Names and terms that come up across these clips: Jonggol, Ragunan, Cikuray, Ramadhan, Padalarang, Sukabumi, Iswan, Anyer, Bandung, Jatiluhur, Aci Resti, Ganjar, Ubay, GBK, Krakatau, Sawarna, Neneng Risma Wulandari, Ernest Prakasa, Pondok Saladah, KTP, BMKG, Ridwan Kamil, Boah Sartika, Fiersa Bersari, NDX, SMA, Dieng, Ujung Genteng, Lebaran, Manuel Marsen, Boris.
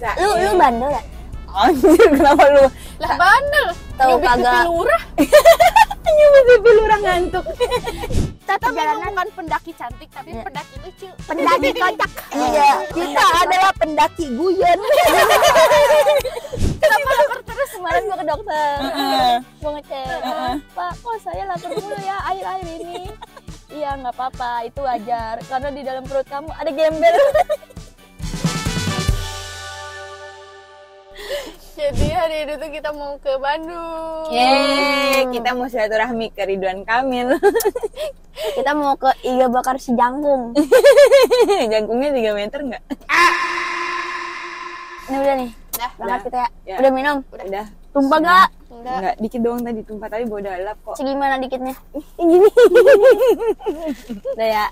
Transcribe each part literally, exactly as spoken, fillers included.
Kirain. Lu lu bandel ya? Anjir, kenapa lu? Lah bandel. Tahu kagak? Lurah. Nyubit pipi lurah ngantuk. Tata memang bukan pendaki cantik, tapi yeah. pendaki lucu. Pendaki kocak. Iya, kita adalah pendaki guyon. Kenapa lapar terus? Kemarin gua ke dokter. Uh-uh. Gua ngecek. Uh-uh. Pak, kok saya lapar mulu ya akhir-akhir ini? Iya, nggak apa-apa, itu wajar. Karena di dalam perut kamu ada gembel. Jadi hari itu tuh kita mau ke Bandung. Yeay, kita mau silaturahmi ke Ridwan Kamil. Kita mau ke iga bakar si jangkung. Jangkungnya tiga meter nggak? Ini udah nih, udah banget kita ya. ya. Udah minum? Udah. udah. Tumpah nggak? Enggak. Enggak, dikit doang tadi tumpah, tapi bawa dalap kok. Segimana dikitnya? Gini. Udah ya?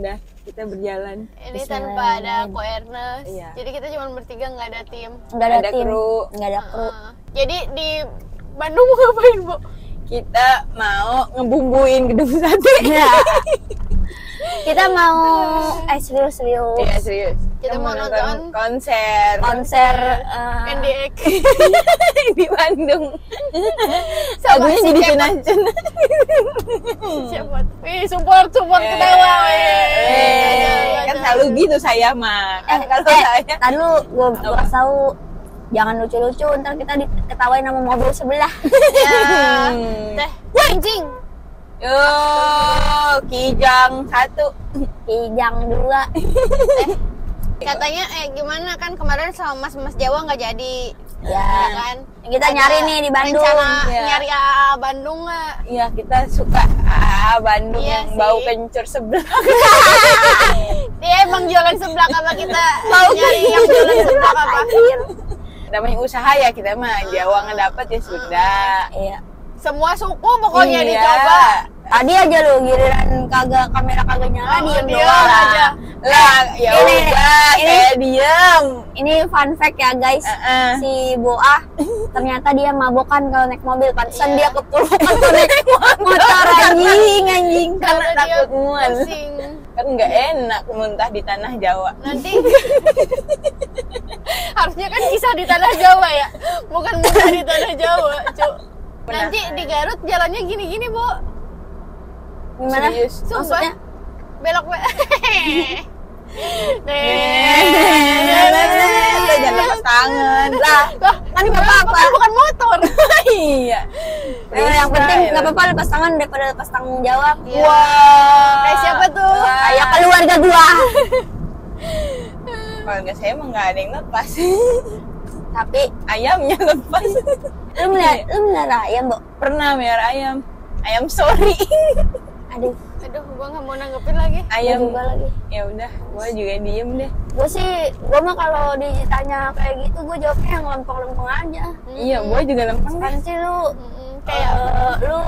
Udah. Kita berjalan. Ini tanpa ada Ko Ernest. Iya. Jadi kita cuma bertiga, nggak ada tim. Nggak ada, ada tim. kru. Nggak ada kru. Uh, jadi di Bandung mau ngapain, Bu? Kita mau ngebumbuin gedung sate. Iya. Kita mau eh serius-serius. Iya, serius. Kita, kita mau nonton konser. Konser uh, N D X di Bandung. Sama si jadi Cenan-Cenan. Wih, support, support eh, ketawa. Eh, kan selalu gitu saya mah. Kan eh, kalau eh, saya kan lu gua enggak tahu. Jangan lucu-lucu, ntar kita diketawain sama mobil sebelah. Ya. Teh, anjing. Yo, kijang satu, kijang dua. Eh, katanya, eh gimana kan kemarin sama mas-mas Jawa nggak jadi, ya, ya kan? Kita ada nyari nih di Bandung, ya. Nyari A A Bandung nggak? Iya, kita suka A A Bandung iya yang sih. Bau kencur sebelah. Dia emang jualan sebelah apa kita? Bau nyari yang jualan sebelah apa? Namanya usaha ya kita mah, Jawa ngedapet ya sudah. Iya. Semua suku pokoknya iya. dicoba. Tadi aja lu giliran kagak kamera kagak nyala oh, diem doang aja. Lah, eh, ya ini, udah, ini diem. Ini fun fact ya guys. Uh -uh. Si Boah ternyata dia mabokan kalau naik mobil. Pantesan iya. dia ketularan kalau naik motor anjing anjing karena takut muan. Kan nggak enak muntah di tanah Jawa. Nanti harusnya kan kisah di tanah Jawa ya. Bukan muntah di tanah Jawa, Cuk. Nanti di Garut jalannya gini-gini, Bu. Gimana? Serius? Sumpah. Belok belok. Jangan lepas tangan. Lah, kan enggak apa-apa, bukan motor. Iya. Yang penting enggak apa-apa lepas tangan daripada lepas tanggung jawab. Wah. Kayak siapa tuh? Kayak keluarga gua. Keluarga saya emang enggak ada yang lepas. Tapi ayamnya lepas. Lu melihara, lu melihara ayam, Bo? Pernah melihara ayam. Ayam sorry. Aduh, aduh, gua nggak mau nanggepin lagi. Ayam gua lagi. Ya udah, gua juga diem deh. Gua sih, gua mah kalau ditanya kayak gitu, gua jawabnya yang lempeng-lempeng aja. Hmm. Iya, gua juga lempeng. Kan sih lu hmm, kayak uh, lu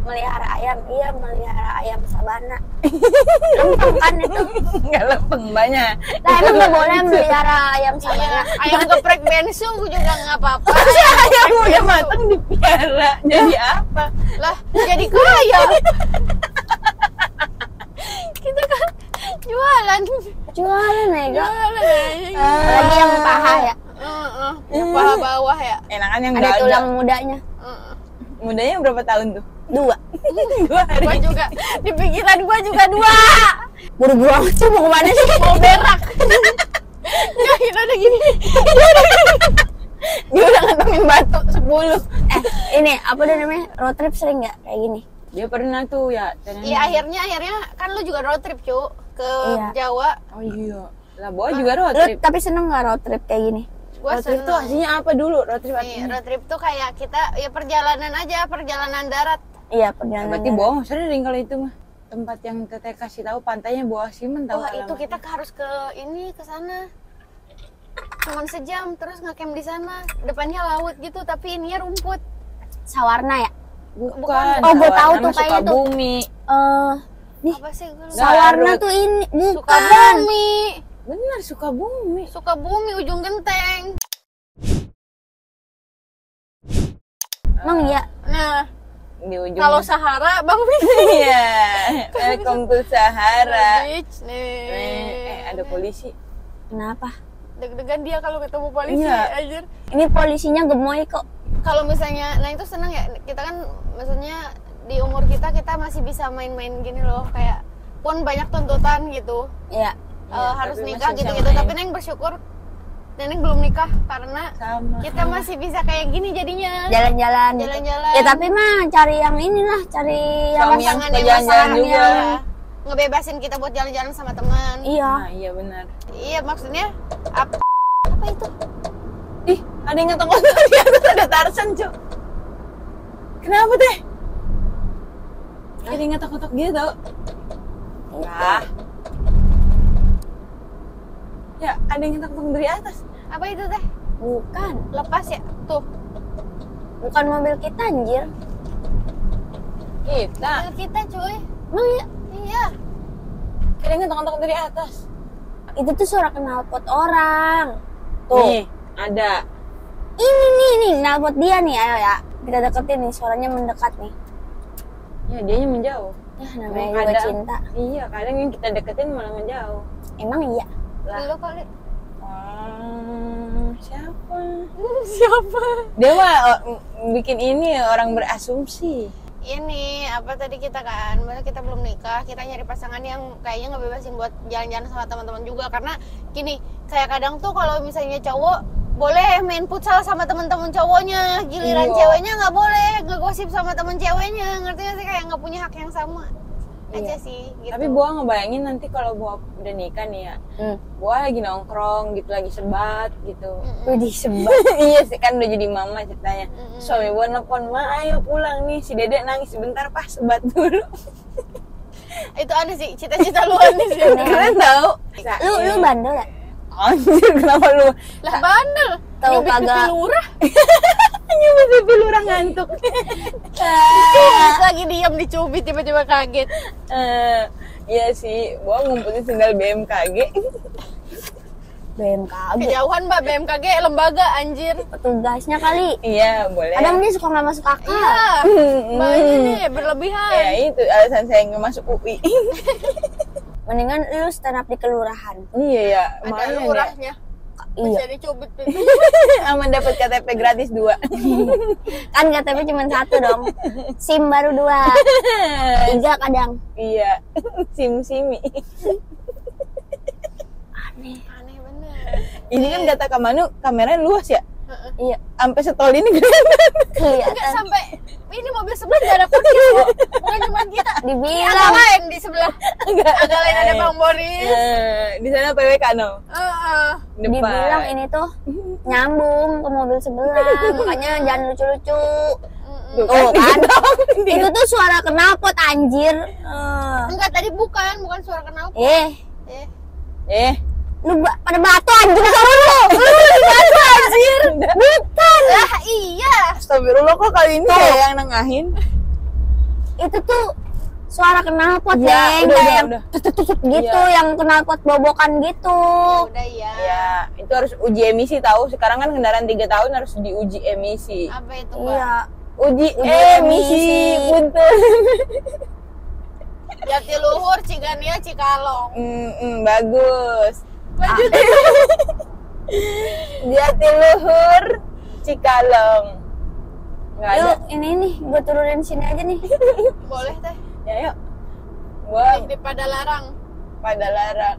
melihara ayam, iya melihara ayam sabana. Lempeng kan itu? Nggak lempeng banyak. Nah emang nggak boleh melihara ayam sabana. Ayam geprek bensu juga nggak apa-apa. Ayam udah matang dipelihara, jadi apa? Lah jadi kaya. Kita kan jualan. Jualan ya? Jualan. Lagi yang paha ya? Yang paha bawah ya? Enakan yang ada tulang mudanya. Mudanya berapa tahun tuh? Dua. Dua hari. Gua juga. Di pikiran gua juga dua. Buru-buru aja mau kemana sih? Mau berak. Dia udah gini. Dia udah gini. Dia udah ngantongin batu sepuluh. Eh, ini apa namanya? Road trip sering nggak kayak gini? Dia pernah tuh ya. Iya akhirnya akhirnya kan lu juga road trip cu ke iya. Jawa. Oh iya. Lah Boah juga road trip. Lu, tapi seneng nggak road trip kayak gini? Gua road trip seneng. Tuh aslinya apa dulu road trip? Iya, road trip tuh kayak kita ya perjalanan aja, perjalanan darat. Iya, perjalanan. Berarti Boah sering kalau itu mah. Tempat yang Teteh kasih tahu pantainya Boah Simen tahu. Wah, itu kita harus ke ini ke sana. Cuman sejam terus ngecamp di sana. Depannya laut gitu tapi ininya rumput. Sawarna ya? Bukan. Bukan. Oh, gua tahu tuh kayaknya tuh. Sukabumi. Eh, nih. Apa sih? Sawarna tuh ini bukan. Benar, Sukabumi. Sukabumi, Ujung Genteng. Emang ya? Nah, di ujung. Kalau Sahara, Bang Vini. Iya. Welcome to Sahara. Nih. Eh, ada polisi. Kenapa? deg-degan dia kalau ketemu polisi. Iya. Anjir. Ini polisinya gemoy kok. Kalau misalnya, nah itu seneng ya, kita kan maksudnya di umur kita, kita masih bisa main-main gini loh, kayak pun banyak tuntutan gitu. Iya. Uh, ya, harus nikah gitu-gitu, main. Tapi Neng bersyukur Neneng belum nikah karena sama, kita sama. masih bisa kayak gini jadinya. Jalan-jalan. Jalan-jalan. Ya tapi mah cari yang inilah, cari Suami yang pasangan yang pasangan juga. Ngebebasin kita buat jalan-jalan sama teman. Iya. Nah, iya benar. Iya maksudnya apa, apa itu? Ih, ada yang ngetong-ngetong di atas, ada Tarzan, Cuk. Kenapa deh? Ada yang ngetok-ngetok dia tau. Nah. Ya, ada yang ngetok-ngetok dari atas. Apa itu teh? Bukan, lepas ya. Tuh. Bukan mobil kita, anjir. Kita. Mobil kita, cuy. Emang ya? Iya. Ada yang ngetok-ngetok dari atas. Itu tuh suara knalpot orang. Tuh. Nih, ada. Ini nih, nih knalpot dia nih. Ayo ya, kita deketin nih, suaranya mendekat nih. Ya, dianya menjauh. Ya, namanya juga kadang, cinta. Iya, kadang yang kita deketin malah menjauh. Emang iya? Lu kali. Hmm, siapa? Siapa? Dia mah bikin ini orang berasumsi. Ini apa tadi kita kan, maksudnya kita belum nikah, kita nyari pasangan yang kayaknya ngebebasin buat jalan-jalan sama teman-teman juga. Karena gini, kayak kadang tuh kalau misalnya cowok boleh main futsal sama teman-teman cowoknya, giliran iya. ceweknya nggak boleh ngegosip sama teman ceweknya, ngerti nggak sih, kayak nggak punya hak yang sama iya. aja sih. Gitu. Tapi Boah ngebayangin nanti kalau Boah udah nikah nih ya, hmm. Boah lagi nongkrong gitu, lagi sebat gitu. Udah sebat. Iya sih kan udah jadi mama ceritanya. Mm-mm. Suami Boah nelfon, "Ma, ayo pulang nih, si Dedek nangis sebentar, pas sebat dulu." Itu ada sih cita-cita lu aneh sih. Kalian tahu? Lu lu bandel ya? Anjir, kenapa lu? Lah bandel. Tahu kagak? Nyubit pipi lurah ngantuk. Terus lagi diam dicubit tiba-tiba kaget. Uh, iya sih, Boah ngumpulin sendal B M K G. B M K G. Kejauhan, Mbak, B M K G lembaga anjir. Petugasnya kali. Iya, boleh. Kadang dia suka enggak masuk akal. Iya. Mbak ini berlebihan. Ya itu alasan saya enggak masuk U I. Mendingan lu stand up di kelurahan. Iya ya, ada lurahnya. Bisa iya. dicubit pipi. Aman dapat K T P gratis dua. Kan K T P cuma satu dong. SIM baru dua. Tiga kadang. Iya. SIM simi. Aneh, aneh bener. Ini kan kata Kak Manu, kameranya luas ya? Uh-uh. Iya. Sampai setol ini kelihatan. Kelihatan. Sampai ini mobil sebelah enggak ada kunci. Bukan cuma kita. Dibilang ada lain di sebelah. Enggak. Ada lain, ada Bang Boris. Uh, di sana P W K no. Heeh. Uh, Dibilang ini tuh nyambung ke mobil sebelah. Makanya jangan lucu-lucu. Tuh, oh, kan? Itu tuh suara knalpot anjir. Uh. Enggak, tadi bukan, bukan suara knalpot. Eh. Eh. Eh. Lu ba pada batu anjir sama lu. Lu batu anjir. Bukan. Lah iya. Astagfirullah, kok kali ini kayak yang nengahin. Itu tuh suara knalpot ya, udah, yang tutup-tutup gitu, ya. Yang knalpot bobokan gitu. Ya, udah ya. Ya, itu harus uji emisi tahu. Sekarang kan kendaraan tiga tahun harus diuji emisi. Apa itu, Pak? Iya. Uji, uji emisi. Punten. Jatiluhur, Cigania, Cikalong. Mm, mm, bagus. Lanjut. Jatiluhur, Cikalong. Nggak ada. Yuk, ini nih, gue turunin sini aja nih. Boleh teh. Ya yuk. Gua di Padalarang. Padalarang.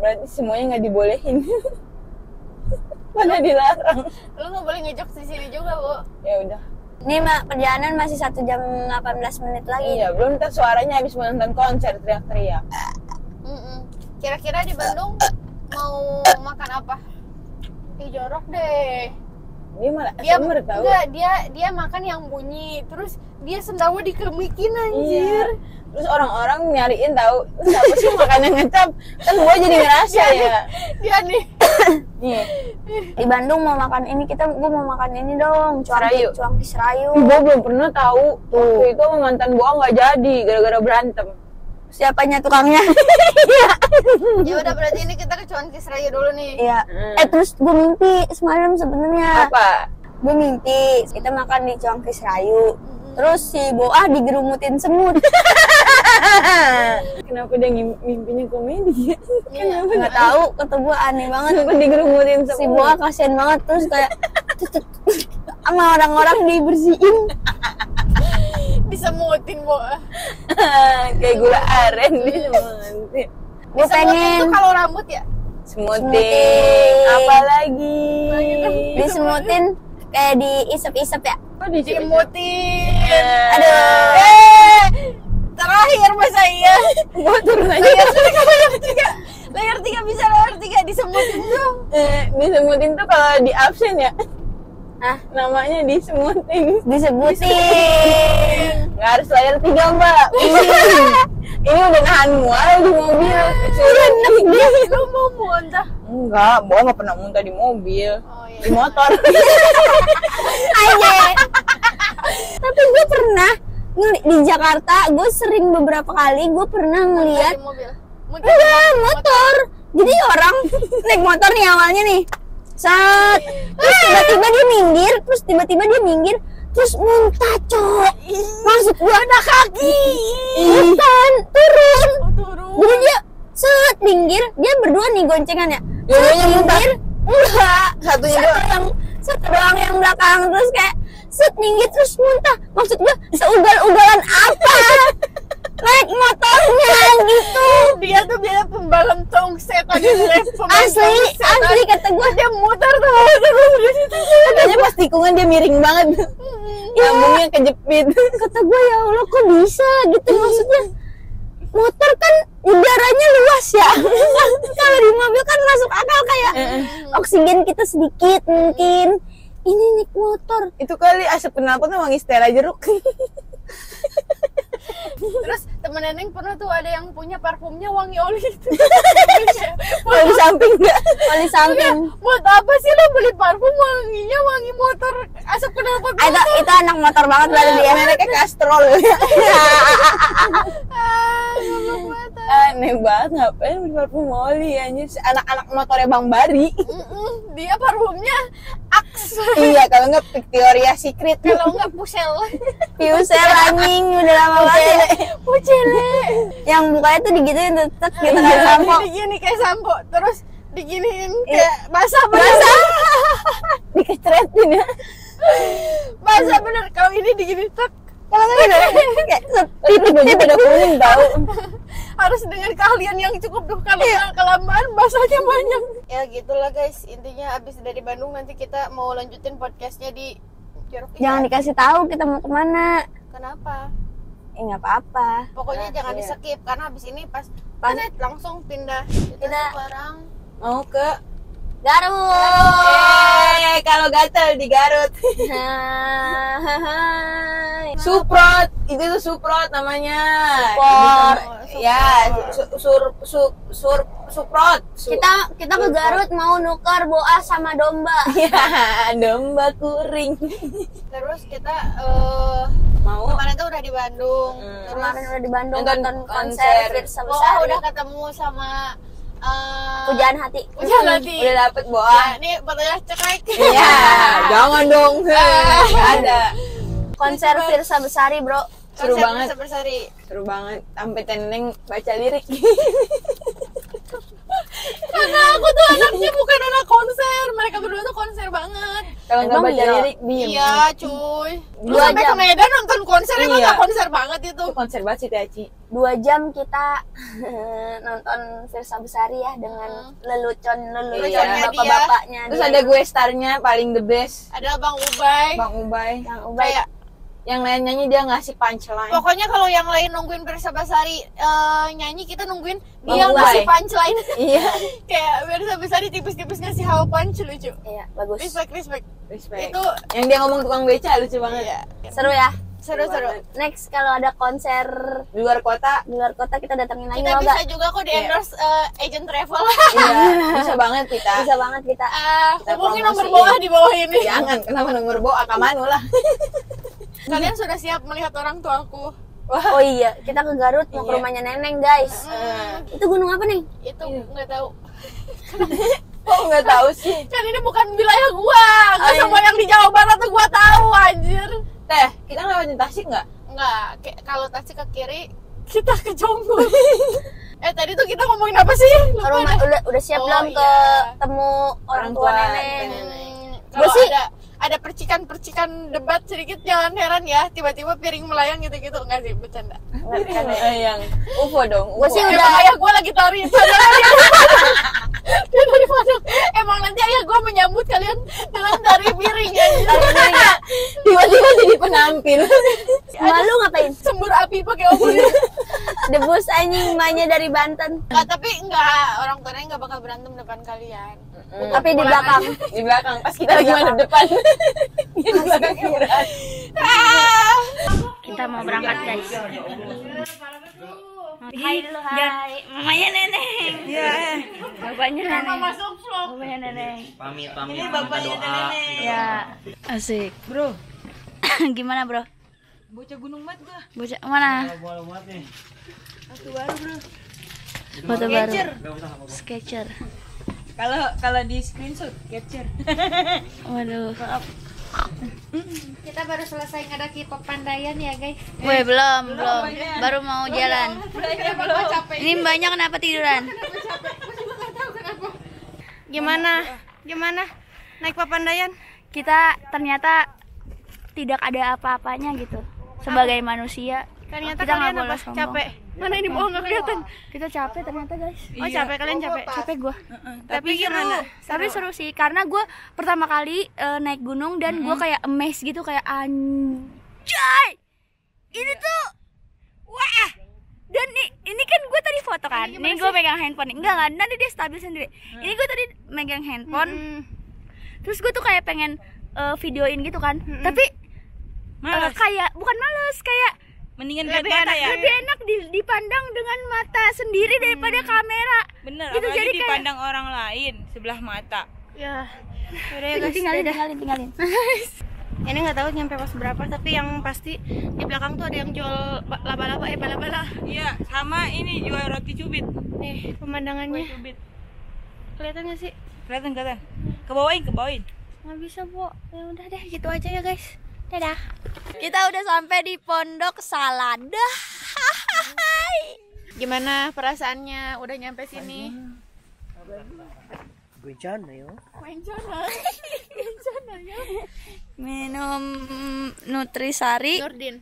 Berarti semuanya nggak dibolehin. Mana dilarang. Lu nggak boleh ngejok di sini juga, Bu. Ya udah. Ini mah perjalanan masih satu jam delapan belas menit lagi. Iya, belum ntar suaranya habis menonton konser teriak-teriak. Kira-kira di Bandung mau makan apa? Ih, jorok deh. Dia malah dia, tahu. Enggak, dia dia makan yang bunyi, terus dia sendawa dikemikin anjir. Iya. Terus orang-orang nyariin tahu, siapa sih makan yang ngecap? Kan gua jadi ngerasa dia ya. Dia nih. Nih. Di Bandung mau makan ini, kita gua mau makan ini dong, cuanki Cuanki Serayu. Gua belum pernah tahu. Tuh, waktu itu mantan gua enggak jadi gara-gara berantem. Siapanya tukangnya? Ya udah, berarti ini kita ke Cuanki Serayu dulu nih. Iya. Hmm. Eh terus gue mimpi semalam sebenarnya. Apa? Gue mimpi kita makan di Cuanki Serayu. Hmm. Terus si Boah digerumutin semut. Kenapa dia mimpinya komedi ya? Kenapa nggak tahu? Kata Boah aneh banget. Kenapa digerumutin si Boah, kasihan banget terus kayak sama orang-orang dibersihin, disemutin Boah kayak gula aren. Gue pengen kalau rambut ya semutin, apalagi disemutin kayak diisep-isep ya. Oh, disemutin. Aduh. Eh, terakhir mas saya. Gue turun aja. Layar tiga bisa layar tiga disemutin tuh. Eh, disemutin tuh kalau di absen ya. Ah, namanya disemutin. Disebutin. Nggak harus layar tiga, Mbak. Ini udah nahan mual di mobil. Enak dia. Lu mau muntah? Enggak, Boah nggak pernah muntah di mobil. Oh, iya. Di motor. Aja. Tapi gue pernah di Jakarta, gue sering beberapa kali gue pernah ngeliat mobil. Motor. Enggak, motor. Jadi orang naik motor nih awalnya nih. Saat terus tiba-tiba dia minggir, terus tiba-tiba dia minggir, terus muntah cok. Masuk gua ada kaki. Bukan, turun. Oh, turun. Jadi dia set minggir, dia berdua nih goncengan ya. Dulunya minggir, enggak. Satunya satu doang. Yang satu doang yang belakang terus kayak set minggir terus muntah. Maksud gua seugal-ugalan apa? Naik motornya gitu. Dia tuh biasa pembalap tongset aja. Asli, asli kata gue dia muter tuh. Katanya pas tikungan dia miring banget. Lambungnya kejepit. Kata gue ya Allah kok bisa gitu, maksudnya motor kan udaranya luas ya. Kalau di mobil kan masuk akal kayak oksigen kita sedikit mungkin. Ini naik motor. Itu kali asap kenalpotnya wangi stela jeruk. Terus temen Neneng pernah tuh ada yang punya parfumnya wangi oli itu. Oli samping nggak? Oli samping. Buat apa sih lo beli parfum wanginya wangi motor, asap kenalpot motor? Itu, itu anak motor banget lah dia. Neneknya kastrol. Aneh banget, ngapain beli parfum oli ya? Anak-anak motornya Bang Bari. Dia parfumnya Axe. Iya, kalau nggak Victoria Secret. Kalau nggak Pusel. Pusel anjing udah lama banget. Pucele. Yang bukanya tuh digituin tetek gitu kayak sampo. Digini kayak sampo, terus diginiin kayak basah basah. Dikecretin ya. Basah bener. Kalau ini digini tek. Kalau enggak kayak titik-titik udah kuning tahu. Harus dengan keahlian yang cukup tuh kalau yeah. Kelamaan bahasanya banyak. Ya gitulah guys, intinya abis dari Bandung nanti kita mau lanjutin podcastnya di Jorok. Jangan dikasih tahu kita mau kemana. Kenapa? Eh nggak apa-apa. Pokoknya nah, jangan iya. Di skip karena abis ini pas panet langsung pindah. Kita, kita sekarang mau ke Garut. Yeay, kalau gatel di Garut. Suprot, itu tuh Suprot namanya. Suprot. Ya, sur sur sur, sur Suprot. Su kita kita ke Garut mau nuker Boah sama domba. Ya, domba kuring. Terus kita uh, mau kemarin tuh udah di Bandung. Hmm. Kemarin udah di Bandung nonton konser Fiersa Bersari. Oh, udah ketemu sama Uh, Pujaan hati. Pujaan hmm. hati. Udah dapet Boah. Ini fotonya cekrek. Iya, jangan dong. Uh, ada. Konser Fiersa Bersari, Bro. Seru konser banget. Fiersa Bersari. Seru banget. Sampai Neneng baca lirik. Karena aku tuh anaknya bukan anak konser. Mereka berdua tuh konser banget. Kalau nggak baca iya. lirik, diem. Iya, cuy. Lu sampai ke Medan nonton konser, iya. Emang nggak konser banget itu. Itu konser banget sih, Taci. Dua jam kita nonton Fiersa Bersari ya dengan hmm. lelucon lelucon iya. bapak-bapaknya. Terus dia. Ada gue starnya paling the best. Ada Bang Ubay. Bang Ubay. Bang Ubay. Kayak yang lain nyanyi dia ngasih punchline. Pokoknya kalau yang lain nungguin Fiersa Bersari uh, nyanyi, kita nungguin dia Bang ngasih Ubay. Punchline. Iya. Kayak Fiersa Bersari tipis-tipis ngasih hawa punch lucu. Iya, bagus. Respect, respect. Respect. Itu yang dia ngomong tukang beca lucu banget. Iya. Seru ya? Seru-seru. Next kalau ada konser di luar kota, di luar kota kita datengin lagi. Kita bisa gak? Juga kok di endorse yeah. uh, agent travel. Iya, bisa banget kita. Bisa banget kita. Uh, kita hubungi nomor Boah di bawah ini. Jangan, kenapa nomor Boah kamanu lah. Kalian sudah siap melihat orang tuaku? Wah. Oh iya, kita ke Garut mau iya. ke rumahnya Neneng, guys. Uh, itu gunung apa, Neng? Itu enggak tahu. Kok nggak tahu sih? Kan ini bukan wilayah gua. Gua sama yang di Jawa Barat tuh gua tahu, anjir. Teh, kita lewatin Tasik nggak? Nggak. Kalau Tasik ke kiri, kita ke Jonggol. Eh tadi tuh kita ngomongin apa sih? Rumah, udah, udah siap oh, belum iya. ke temu orang tua nenek? Gue sih ada, ada percikan-percikan debat sedikit, jangan heran ya tiba-tiba piring melayang gitu-gitu. Enggak sih, bercanda. Piring melayang, U F O dong. Gue sih udah, ayah gue lagi tari. Emang nanti ayah gue menyambut kalian dengan tari piring ya. Tiba-tiba jadi penampil. Malu ngapain? Sembur api pakai obor. Debus anjing emaknya dari Banten. Nggak, tapi enggak, orang tuanya enggak bakal berantem depan kalian. Mm. Tapi di belakang, di belakang pas kita lagi di depan. Di belakang berat. Kita mau berangkat guys. Hai dulu, hai. Mamanya Neneng. Iya. Bapaknya Neneng. Masuk vlog. Mamanya Neneng. Pamit-pamit. Ini bapaknya Neneng. Iya. Asik, Bro. Gimana, Bro? Bocah gunung mat gua. Bocah mana? Bola mat nih. Foto baru, Bro. Foto baru. Sketcher. Kalau kalau di screenshot capture. Waduh. Maaf. Kita baru selesai ngadaki Papandayan ya, guys. Weh, belum, belum. belum. Baru mau belum, jalan. Belum, belum, belum. Capek. Ini banyak kenapa tiduran? Kenapa capek? Masih enggak tahu kenapa. Gimana? Gimana? Naik Papandayan? Kita ternyata tidak ada apa-apanya gitu. Sebagai apa? Manusia, ternyata kita kalian apa? Sombong. Capek. Mana ini bohong nggak kelihatan? Kita capek ternyata guys. Oh iya. Capek kalian capek? Capek gue. Uh-uh. Tapi gimana? Tapi seru sih karena gue pertama kali uh, naik gunung dan mm-hmm. gue kayak amazed gitu kayak anjay. Ini tuh wah. Dan nih ini kan gue tadi foto kan. Ini gue pegang handphone. Enggak kan? Nanti dia stabil sendiri. Hmm. Ini gue tadi megang handphone. Hmm. Terus gue tuh kayak pengen uh, videoin gitu kan. Hmm. Tapi uh, kayak bukan males kayak mendingan lebih enak, ya? Lebih enak dipandang dengan mata sendiri daripada hmm. kamera. Bener, gitu, apalagi jadi dipandang kayak orang lain sebelah mata. Ya, udah ya guys, tinggalin, tinggalin, tinggalin. Ini nggak tahu nyampe pas berapa, tapi yang pasti di belakang tuh ada yang jual laba-laba, eh bala-bala. Iya, sama ini jual roti cubit. Nih pemandangannya. Cubit. Kelihatan nggak sih? Kelihatan, kelihatan. Kebawain, kebawain. Nggak bisa, Bu. Ya udah deh, gitu aja ya guys. Dadah. Kita udah sampai di Pondok Saladah. Gimana perasaannya? Udah nyampe sini? Bencana ya. Bencana. Bencana ya. Minum Nutrisari. Nurdin.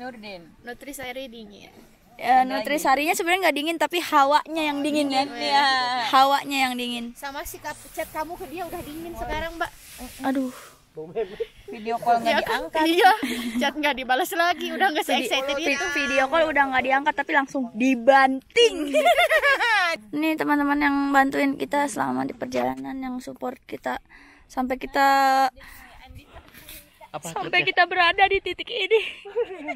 Nurdin. Nutrisari dingin. Ya, Nutrisarinya sebenarnya nggak dingin tapi hawanya yang dingin ya. Iya. Hawanya yang dingin. Sama sikap chat kamu ke dia udah dingin sekarang, Mbak. Aduh. Video call nggak diangkat, iya, chat nggak dibalas lagi, udah nggak se-excited itu. Video call udah nggak diangkat tapi langsung dibanting. Nih teman-teman yang bantuin kita selama di perjalanan, yang support kita sampai kita apa, sampai kita berada di titik ini.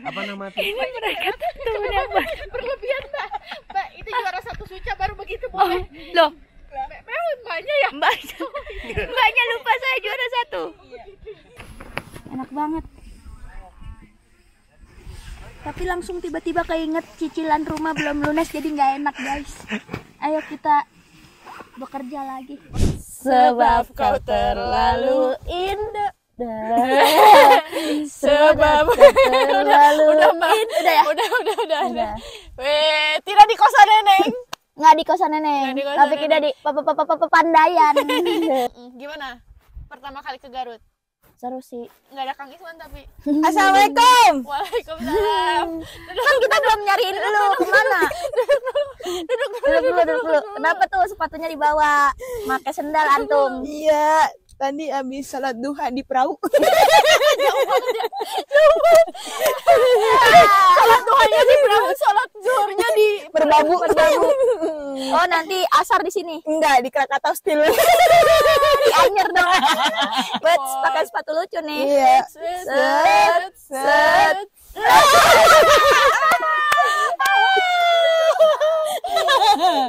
Apa nama ini mereka teman yang berlebihan Mbak. Mbak itu juara satu suca baru begitu boleh. Oh, loh. Memang mbaknya ya? Mbaknya, mbaknya lupa saya juara satu. Enak banget. Tapi langsung tiba-tiba keinget cicilan rumah belum lunas jadi nggak enak guys. Ayo kita bekerja lagi. Sebab kau terlalu indah. Sebab terlalu udah, udah, udah ya? Udah, udah, udah, udah. Weh, tidak di kosan Neneng. Nggak di kosan Neneng, di kosan tapi Neneng. Kita di Papandayan. Gimana? Pertama kali ke Garut? Seru sih. Nggak ada Kang Iswan tapi. Assalamualaikum. Waalaikumsalam. Kan kita belum nyariin dulu kemana. Duduk dulu, duduk dulu. Kenapa tuh sepatunya dibawa? Pakai sendal antum. Iya. Tadi habis salat duha di perahu. Jauh banget ya. Jauh banget. Salat duhanya di perahu, salat zuhurnya di berbabu. Berbabu. Oh, nanti asar di sini. Enggak, di Krakatau still. Di Anyer dong. Bet, pakai sepatu lucu nih. Iya. Set, set.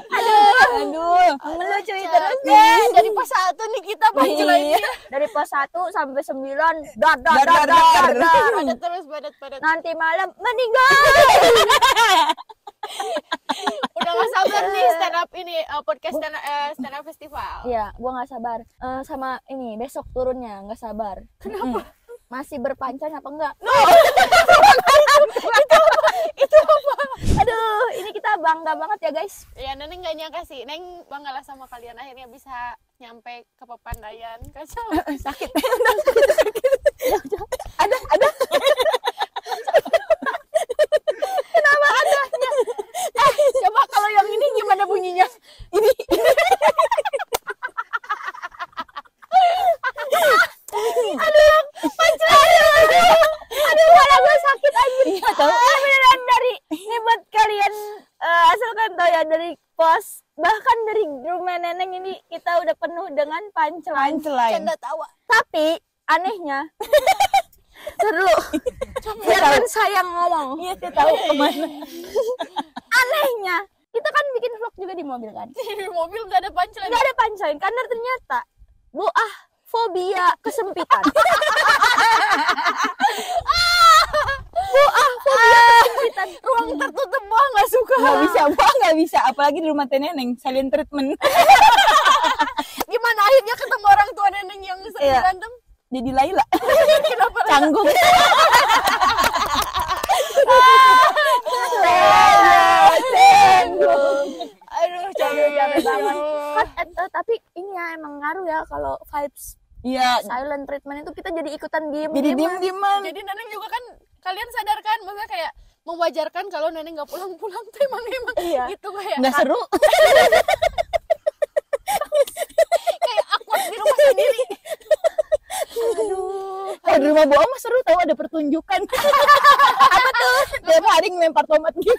Aduh, aduh, melucu terus deh. Dari pos satu nih kita pancing lagi. Dari pos satu sampai sembilan, dot dot dot dot. Padat terus, padat padat. Nanti malam meninggal. Udah gak sabar nih stand up ini podcast stand up, stand up festival. Iya, gua nggak sabar. Uh, sama ini besok turunnya nggak sabar. Kenapa? Hmm. Masih berpancan apa enggak? No. Itu apa? Itu apa? Aduh, ini kita bangga banget ya guys. Ya Neneng nggak nyangka sih, Neng bangga lah sama kalian akhirnya bisa nyampe ke Papandayan. Kacau. Sakit. Ada, ada. Kenapa adanya? Eh, coba kalau yang ini gimana bunyinya? Ini. Aduh, pancing. Aduh, malah gue sakit aja. Iya, beneran dari ini buat kalian uh, asalkan tahu ya, dari pos bahkan dari rumah Neneng ini kita udah penuh dengan punchline. Canda tawa. Tapi anehnya dulu biarkan saya ngomong. Iya, saya tahu kemana. Anehnya kita kan bikin vlog juga di mobil kan. Di mobil nggak ada punchline. Nggak ada punchline karena ternyata bu ah fobia kesempitan. Bu ah fobia kesempitan. Ruang tertutup bah nggak suka. Nggak bisa bah nggak bisa. Apalagi di rumah Neneng silent treatment. Gimana akhirnya ketemu orang tua Neneng yang sering iya. Berantem? Jadi Laila. Kenapa? Canggung. Laila canggung. Aduh, capek-capek banget. Tapi ini ya emang ngaruh ya kalau vibes. Iya. Silent treatment itu kita jadi ikutan diem. Jadi diem-dieman. Jadi Neneng juga kan kalian sadar kan maksudnya kayak mewajarkan kalau Neneng nggak pulang-pulang tuh emang emang iya. Gitu kayak. Nggak seru. Kayak aku di rumah sendiri. Aduh, kalau di rumah Boah mah seru tahu ada pertunjukan. Apa tuh? Dia mah adik lempar tomat gitu.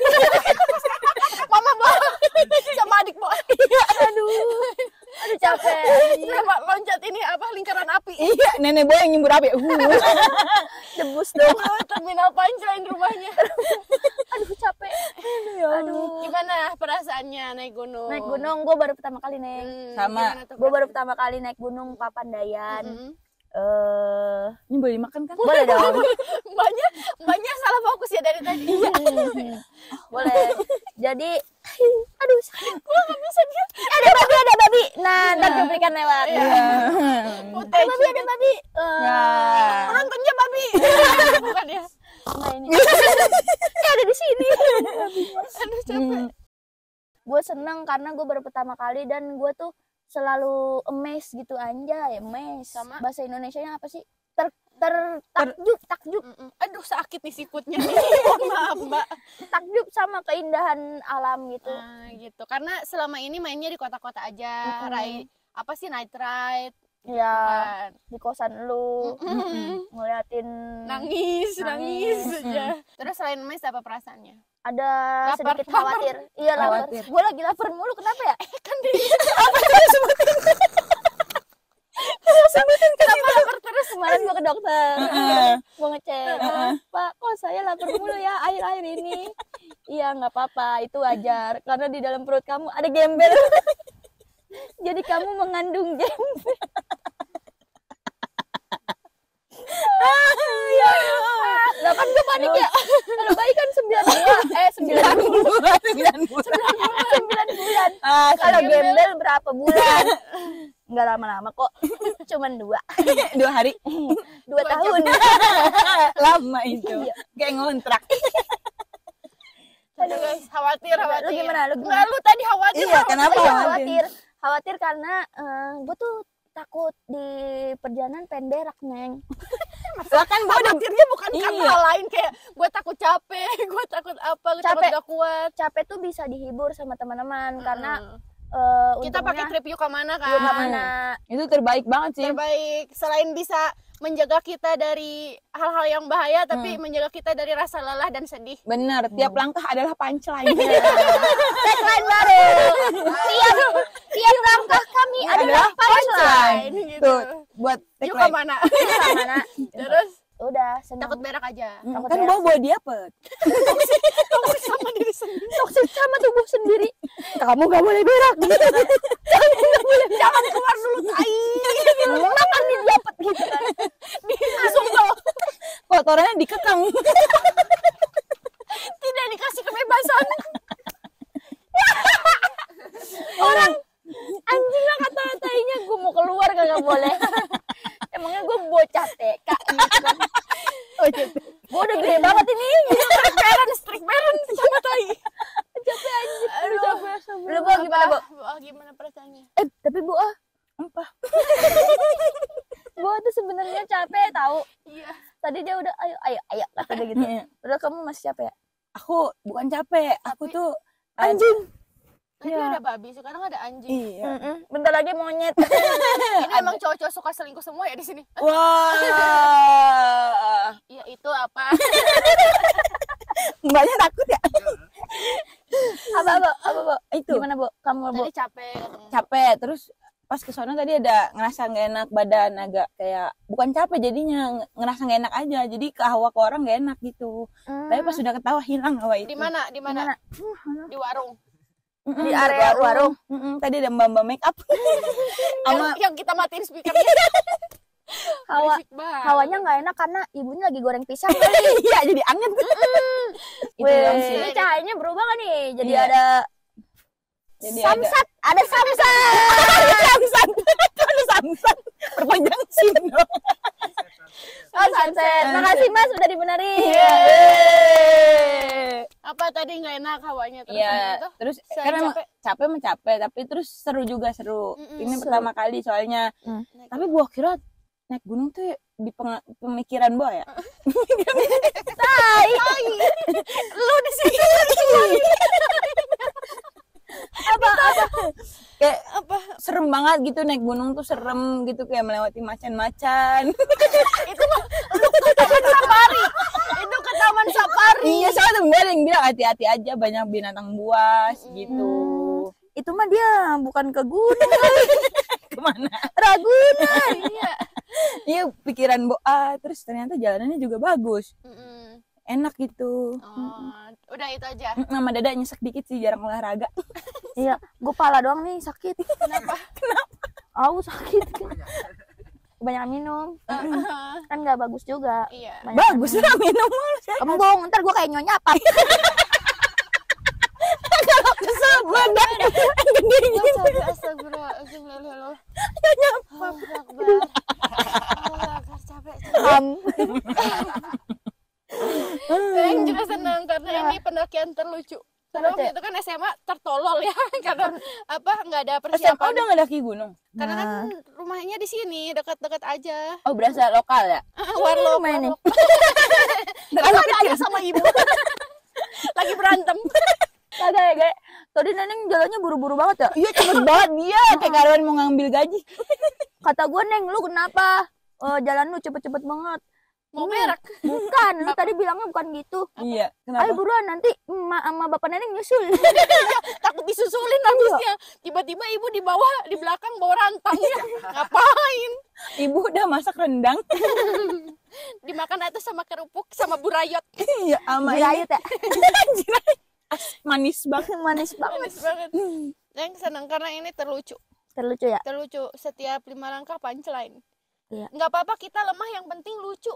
Mama Boah sama adik Boah. Aduh, aduh capek. Sama loncat ini apa lingkaran api. Iya, nenek Boah yang nyembur api. Uh. Debus dong. Terminal punchline rumahnya. Aduh capek. Aduh. Gimana perasaannya naik gunung? Naik gunung, gue baru pertama kali naik. Hmm, sama. Gue baru pertama kali naik Gunung Papandayan. Mm-hmm. Uh, ini boleh dimakan kan? Boleh dong. Mbaknya, mbaknya salah fokus ya dari tadi. Hmm, boleh. Jadi, aduh, gua nggak bisa dia. Ada babi, ada babi. Nah, ntar cuplikan lewat. Ya. Ada babi, ada babi. Uh, ya. Orang tanya babi. Bukan ya? Nah ini. Ini ada di sini. Aduh capek. Hmm. Gue seneng karena gue baru pertama kali dan gue tuh selalu amazed gitu anjay, amazed. Sama bahasa Indonesianya apa sih? Ter ter takjub, takjub. Mm -mm. Aduh sakit nih sikutnya nih. Maaf, Mbak. Takjub sama keindahan alam gitu. Nah, gitu. Karena selama ini mainnya di kota-kota aja, mm -hmm. ride apa sih night ride. Iya, di kosan lu. Mm -mm. Mm -mm. Ngeliatin nangis, nangis, nangis aja. Mm -mm. Terus selain amazed apa perasaannya? Ada lapar, sedikit khawatir. Lapar. Iya lapar. Gue lagi lapar mulu kenapa ya? Kan di apa sih sebutin? Sebutin kenapa lapar terus? Kemarin gue ke dokter. Gue ngecek. Pak, kok saya lapar mulu ya akhir-akhir ini? Iya, nggak apa-apa, itu wajar karena di dalam perut kamu ada gembel. Jadi kamu mengandung gembel. Ya, delapan gue panik ya. Kalau bayi kan sembilan bulan, eh sembilan bulan, sembilan bulan, sembilan bulan. Kalau gembel berapa bulan? Enggak lama-lama kok, cuman dua, dua hari, dua tahun. Lama itu, kayak ngontrak. Aduh guys, khawatir, khawatir. Lu gimana? Lu gimana? Lu tadi khawatir? Iya, kenapa khawatir? Khawatir karena gue tuh takut di perjalanan penderak, Neng. Masalah kan gue khawatirnya bukan iya. Karena hal lain kayak gue takut capek, gue takut apa, gue capek gak kuat. Capek tuh bisa dihibur sama teman-teman hmm. Karena uh, kita pakai trip yuk kemana kan? Yuk kemana. Itu terbaik banget sih. Terbaik. Selain bisa menjaga kita dari hal-hal yang bahaya, tapi hmm. menjaga kita dari rasa lelah dan sedih. Bener. Tiap hmm. langkah adalah punchline. Punchline baru. Tiap tiap langkah kami adalah punchline. Gitu. Tuh, buat yuk kemana? Terus udah senang. Takut berak aja. Hmm. Takut kan bawa bawa diapet. Takut sama diri sendiri. Takut sama tubuh sendiri. Kamu gak boleh berak. Kamu gak boleh. Jangan keluar dulu tai. Kenapa nih diapet gitu kan? Disumpel. Kotorannya dikekang. Tidak dikasih kebebasan. Orang anjing lah kata-katanya gue mau keluar gak boleh. Emangnya gue bocah T K gitu kan. Gue udah gede banget ini. Strict parent, strict parent. Sama tai. Capek anjir. Aduh, capek sama. Lu Boah gimana, Boah? Boah gimana perasaannya? Eh, tapi Boah. Apa? Boah tuh sebenarnya capek tahu. Iya. Tadi dia udah ayo ayo ayo kata dia gitu. Padahal kamu masih capek ya? Aku bukan capek, aku tapi, tuh anjing. Tadi ya. Ada babi, sekarang ada anjing. Iya. Mm -mm. Bentar lagi monyet. Ini emang cowok-cowok suka selingkuh semua ya di sini. Wah. Wow. Ya itu apa? Mbaknya takut ya? Apa, apa, apa, apa? Itu. Gimana, Bu? Kamu, Bu? Tadi capek. Capek, terus pas ke sana tadi ada ngerasa nggak enak badan, agak kayak bukan capek jadinya, ngerasa nggak enak aja, jadi ke hawa ke orang nggak enak gitu. Hmm. Tapi pas sudah ketawa hilang hawa itu. Di mana? Di mana? Di warung. Mm -mm, di area warung. warung. Mm -mm, tadi ada mbak-mbak make up. Ama... yang, yang kita matiin speakernya. Hawa, hawanya nggak enak karena ibunya lagi goreng pisang kali. Iya, jadi anget. Itu sih. Cahayanya berubah kan nih, jadi yeah. ada Jadi samsat, ada, ada samsat, ada samsat, ada samsat, perpanjang sino. Oh sunset, makasih mas sudah dibenerin. Yeay. Apa tadi nggak enak hawanya terus? Yeah. Itu? Terus karena capek mencapek, tapi terus seru juga seru. Mm -mm, Ini seru. Pertama kali soalnya. Mm. Tapi Boah kira naik gunung tuh di pemikiran Boah ya. Tai, lu di situ. apa apa kayak apa serem banget gitu naik gunung tuh serem gitu kayak melewati macan-macan. Itu mah lu ke taman safari itu ke taman safari iya soalnya temen yang bilang hati-hati aja banyak binatang buas gitu. Hmm. Itu mah dia bukan ke gunung. Kemana? Ragunan. Iya iya pikiran Boah terus ternyata jalanannya juga bagus. Mm-mm. Enak gitu. Oh, udah itu aja. Nama dada nyesek dikit sih, jarang olahraga. Iya, gue pala doang nih sakit. Kenapa? Kenapa? Aku sakit. Banyak minum. Uh -huh. Kan nggak bagus juga. Iya. Bagus lah minum. Embung, ntar gue kayak nyonya apa? Kalau kesel gue dah. Astagfirullah. Nyonya apa? Capek. Am. Saya juga senang karena ya. Ini pendakian terlucu. Karena waktu itu kan S M A tertolol ya karena apa nggak ada persiapan. S M A udah ngedaki gunung. Karena nah. Kan rumahnya di sini dekat-dekat aja. Oh berasa lokal ya? Warlock ini. Terus ada sama ibu. Lagi berantem. Kagak ya kayak tadi Neneng jalannya buru-buru banget ya. Iya cepet banget dia kayak karyawan mau ngambil gaji. Kata gue Neng lu kenapa uh, jalan lu cepet-cepet banget? Mau merek? Bukan, lu apa? Tadi bilangnya bukan gitu. Iya, kenapa? Ayo buruan, nanti emak sama bapak Neneng nyusul. Takut disusulin habisnya. Tiba-tiba ibu di bawah, di belakang bawa rantangnya. Ngapain? Ibu udah masak rendang. Dimakan atas sama kerupuk, sama burayot. Iya, sama burayot ya? Manis banget. Manis banget. Manis banget. Yang senang karena ini terlucu. Terlucu ya? Terlucu, setiap lima langkah punchline. Iya. Nggak apa-apa kita lemah yang penting lucu.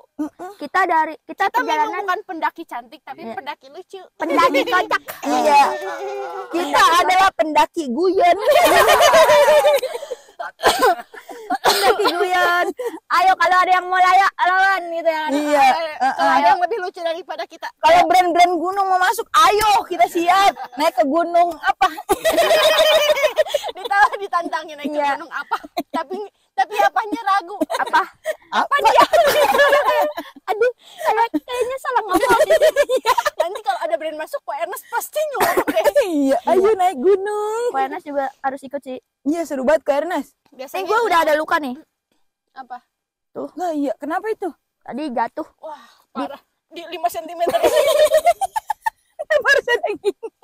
Kita dari kita, kita perjalanan bukan pendaki cantik tapi iya. Pendaki lucu. Pendaki kocak. Iya. Kita adalah pendaki guyon. Pendaki guyon. Ayo kalau ada yang mau layak lawan gitu ya. Iya. Ada yang lebih lucu daripada kita. Kalau brand-brand gunung mau masuk, ayo kita siap naik ke gunung apa? Ditawa ditantangin naik iya. Ke gunung apa? Tapi tapi apanya ragu apa apa dia aduh saya kayaknya salah ngomong nanti kalau ada brand masuk Pak Ernest pasti nyuruh deh iya ayo naik gunung Pak Ernest juga harus ikut sih iya seru banget Pak Ernest biasanya eh, gue udah ada luka nih apa tuh nggak iya kenapa itu tadi jatuh wah parah di lima sentimeter harusnya kayak gini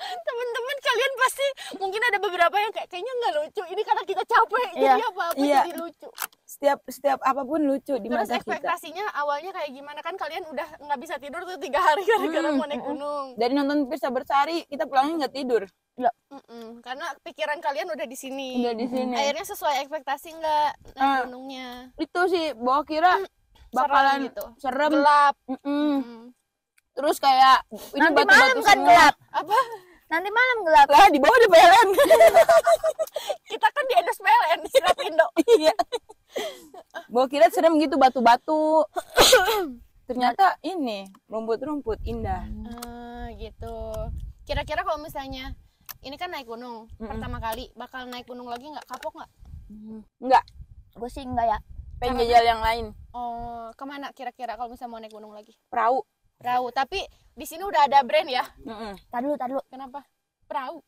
teman-teman kalian pasti mungkin ada beberapa yang kayak kayaknya nggak lucu ini karena kita capek iya, jadi apa apa iya. Jadi lucu setiap setiap apapun lucu di terus masa ekspektasinya kita. Awalnya kayak gimana kan kalian udah nggak bisa tidur tuh tiga hari gara-gara hmm, mau naik gunung mm, dari nonton Fiersa Bersari kita pulangnya nggak tidur nggak mm -mm, karena pikiran kalian udah di sini udah di sini akhirnya sesuai ekspektasi nggak naik uh, gunungnya itu sih Boah kira bakalan serem, gitu. Serem. Gelap mm -mm. Mm -mm. Terus kayak ini nanti batu -batu malam kan gelap apa nanti malam gelap lah di bawah di P L N. Kita kan di endorse P L N Silap Indo. Iya. Gue kira serem gitu, batu-batu. Ternyata ini rumput-rumput indah. Uh, gitu. Kira-kira kalau misalnya ini kan naik gunung mm-hmm. pertama kali, bakal naik gunung lagi nggak? Kapok nggak? Nggak. Gue sih nggak ya. Pengen jajal yang lain. Oh, kemana kira-kira kalau misalnya mau naik gunung lagi? Perahu. Perahu. Tapi di sini udah ada brand ya. Mm-hmm. Tadi dulu, tadi dulu. Kenapa? Perahu.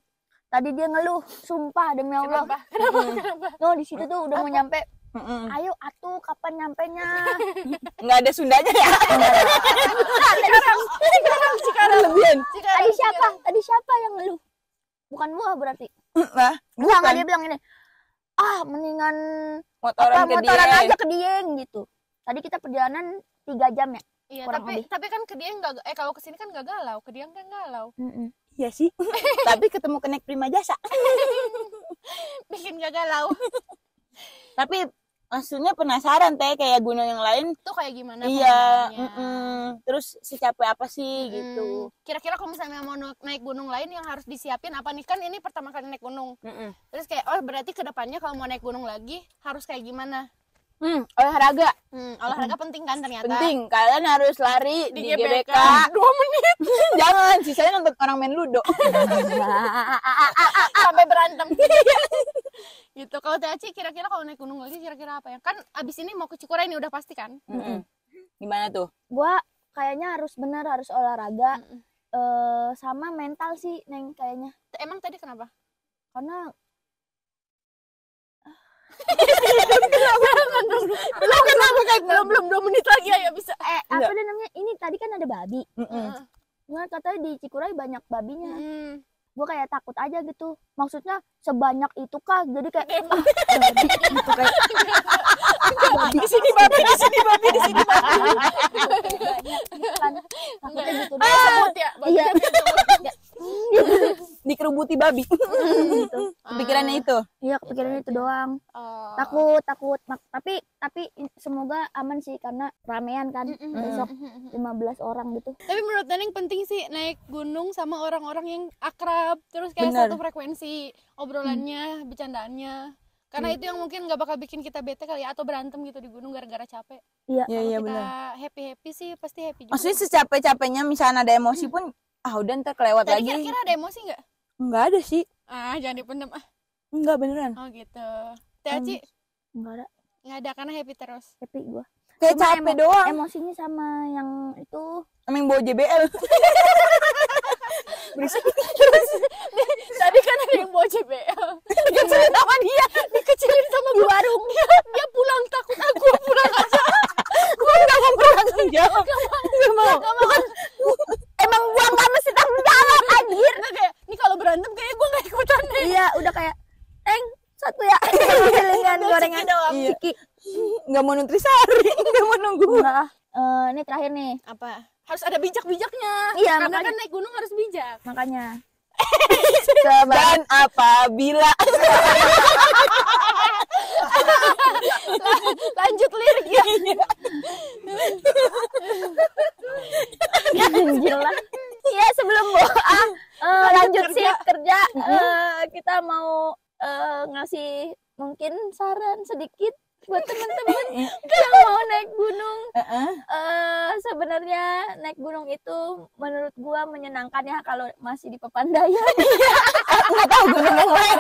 Tadi dia ngeluh, sumpah demi Allah. Kenapa? Kenapa? Mm. Kenapa? No, di situ tuh udah apa? Mau nyampe. Mm-mm. Ayo atuh kapan nyampenya? Nggak ada Sundanya ya? Tadi siapa? Tadi siapa yang ngeluh? Bukan gua berarti. Nah, bukan. Nggak, dia bilang ini. Ah, mendingan motoran, apa, ke motoran Dieng. aja ke Dieng gitu. Tadi kita perjalanan tiga jam ya. Iya, tapi lebih. Tapi kan ke Dieng enggak, eh kalau kesini kan nggak galau, ke Dieng kan galau. Mm-mm. Iya sih. Tapi ketemu kenek Prima Jasa. Bikin nggak galau. Tapi maksudnya penasaran teh, kayak gunung yang lain tuh kayak gimana? Iya, mm -mm. Terus secapek apa sih mm. gitu. Kira-kira kalau misalnya mau naik gunung lain yang harus disiapin apa nih? Kan ini pertama kali naik gunung. Mm -mm. Terus kayak, oh berarti kedepannya kalau mau naik gunung lagi harus kayak gimana? Hmm, olahraga. Hmm, olahraga hmm. penting kan ternyata. Penting, kalian harus lari di, di G B K. G B K dua menit. Jangan, sisanya nonton orang main ludo. Sampai berantem. Gitu. Kalau Teh kira-kira kalau naik gunung lagi kira-kira apa ya? Kan abis ini mau ke Cikuray ini udah pasti kan? Mm-hmm. Gimana tuh? Gua kayaknya harus bener harus olahraga mm-hmm. uh, sama mental sih Neng kayaknya. Emang tadi kenapa? Karena belum kenapa kayak belum belum dua menit lagi ya bisa eh apa namanya ini tadi kan ada babi nggak katanya di Cikuray banyak babinya gue kayak takut aja gitu maksudnya sebanyak itu kah jadi kayak di sini babi di sini babi di sini babi takutnya gitu iya dikerubuti babi gitu. Kepikirannya itu iya kepikirannya itu doang oh. takut takut tapi tapi semoga aman sih karena ramean kan mm-mm. besok lima belas orang gitu tapi menurut Neneng penting sih naik gunung sama orang-orang yang akrab terus kayak bener. Satu frekuensi obrolannya hmm. bercandaannya karena hmm. itu yang mungkin nggak bakal bikin kita bete kali ya, atau berantem gitu di gunung gara-gara capek iya iya benar happy-happy sih pasti happy juga maksudnya secapek-capeknya misalnya ada emosi hmm. pun ah udah ntar kelewat tadi lagi kira-kira ada emosi nggak? Nggak ada sih ah jangan dipendam ah nggak beneran oh gitu Teh Aci? Nggak ada nggak ada karena happy terus happy gua kayak cuma capek emo doang emosinya sama yang itu sama yang bawa J B L berisik terus tadi kan ada yang bawa J B L dikecilin sama dia dikecilin sama di warung dia, dia pulang takut aku pulang aja gua nggak mau pulang aja nggak mau emang gua nggak mesti tanggung jawab anjir kayak ini kalau berantem kayak gua nggak ikutan deh iya udah kayak Eng satu ya gorengan gorengan doang ciki nggak mau Nutrisari nggak mau nunggu nah, uh, ini terakhir nih apa harus ada bijak-bijaknya iya, karena makanya, kan naik gunung harus bijak makanya dan apabila lanjut lirik ya jelas ya sebelum boa uh, lanjut sih kerja uh, kita mau uh, ngasih mungkin saran sedikit buat teman-teman yang mau naik gunung uh-uh. uh, sebenarnya naik gunung itu menurut gua menyenangkan ya kalau masih di Papandayan nggak tahu gunung yang lain